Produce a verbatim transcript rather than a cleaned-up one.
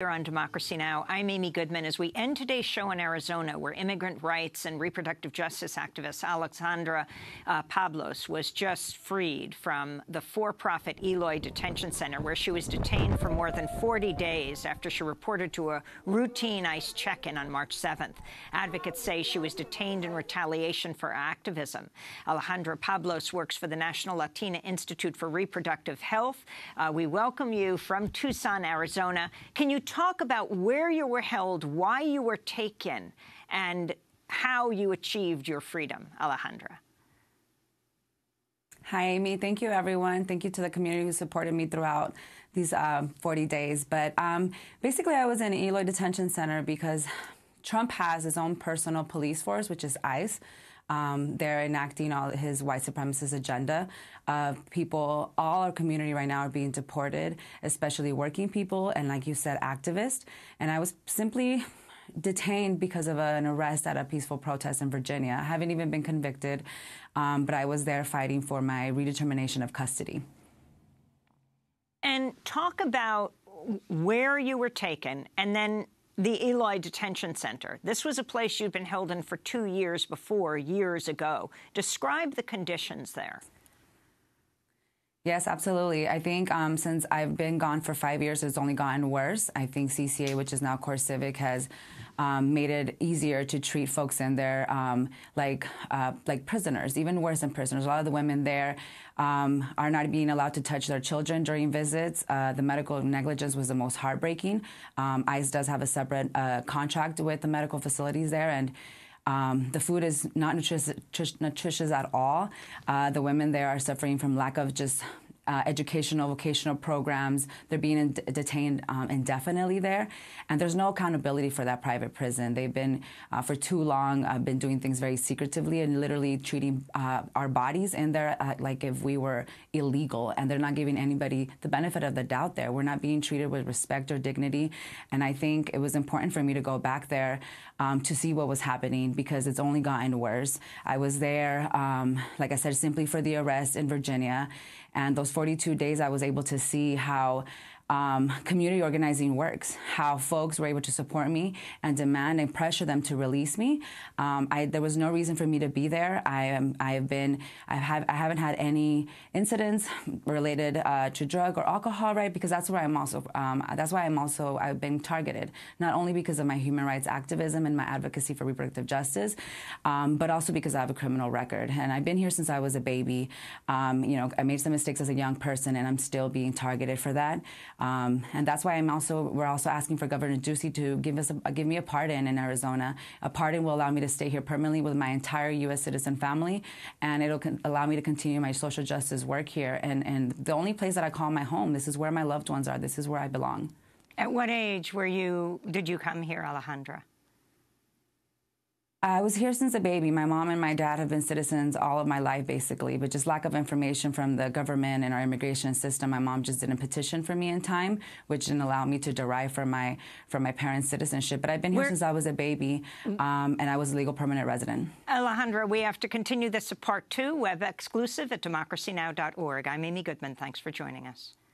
Here on Democracy Now!, I'm Amy Goodman. As we end today's show in Arizona, where immigrant rights and reproductive justice activist Alejandra uh, Pablos was just freed from the for-profit Eloy Detention Center, where she was detained for more than forty days after she reported to a routine ICE check-in on March seventh. Advocates say she was detained in retaliation for activism. Alejandra Pablos works for the National Latina Institute for Reproductive Health. Uh, we welcome you from Tucson, Arizona. Can you talk about where you were held, why you were taken, and how you achieved your freedom, Alejandra? Hi, Amy. Thank you, everyone. Thank you to the community who supported me throughout these uh, forty days. But um, basically, I was in Eloy Detention Center because Trump has his own personal police force, which is ICE. Um, they're enacting all his white supremacist agenda of people. All our community right now are being deported, especially working people and, like you said, activists. And I was simply detained because of an arrest at a peaceful protest in Virginia. I haven't even been convicted, um, but I was there fighting for my redetermination of custody. And talk about where you were taken, and then the Eloy Detention Center. This was a place you'd been held in for two years before, years ago. Describe the conditions there. Yes, absolutely. I think um, since I've been gone for five years, it's only gotten worse. I think C C A, which is now CoreCivic, has um, made it easier to treat folks in there um, like uh, like prisoners, even worse than prisoners. A lot of the women there um, are not being allowed to touch their children during visits. Uh, the medical negligence was the most heartbreaking. Um, ICE does have a separate uh, contract with the medical facilities there, and Um, the food is not nutritious, nutritious at all. Uh, the women there are suffering from lack of just uh, educational, vocational programs. They're being in detained um, indefinitely there. And there's no accountability for that private prison. They've been, uh, for too long, uh, been doing things very secretively and literally treating uh, our bodies in there uh, like if we were illegal. And they're not giving anybody the benefit of the doubt there. We're not being treated with respect or dignity. And I think it was important for me to go back there Um, to see what was happening, because it's only gotten worse. I was there, um, like I said, simply for the arrest in Virginia. And those forty-two days, I was able to see how um, community organizing works, how folks were able to support me and demand and pressure them to release me. Um, I, there was no reason for me to be there. I am. I have been. I have. I haven't had any incidents related uh, to drug or alcohol, right? Because that's where I'm also. Um, that's why I'm also. I've been targeted not only because of my human rights activism and my advocacy for reproductive justice, um, but also because I have a criminal record. And I've been here since I was a baby. Um, you know, I made some mistakes as a young person, and I'm still being targeted for that, um, and that's why I'm also we're also asking for Governor Ducey to give us a, give me a pardon in Arizona. A pardon will allow me to stay here permanently with my entire U S citizen family, and it'll allow me to continue my social justice work here. And and the only place that I call my home. This is where my loved ones are. This is where I belong. At what age were you? Did you come here, Alejandra? I was here since a baby. My mom and my dad have been citizens all of my life, basically, but just lack of information from the government and our immigration system. My mom just didn't petition for me in time, which didn't allow me to derive from my from my parents' citizenship. But I've been here We're, since I was a baby, um, and I was a legal permanent resident. Alejandra, we have to continue this to part two, web exclusive at democracy now dot org. I'm Amy Goodman. Thanks for joining us.